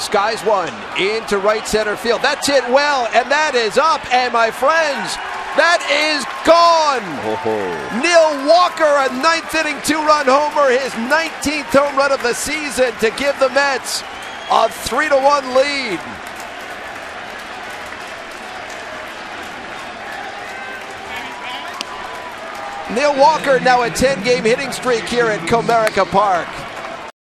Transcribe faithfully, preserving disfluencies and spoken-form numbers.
Skies one into right center field. That's hit well, and that is up, and my friends, that is gone. Oh. Neil Walker, a ninth inning two-run homer, his nineteenth home run of the season to give the Mets a three to one lead. Neil Walker now a ten-game hitting streak here at Comerica Park.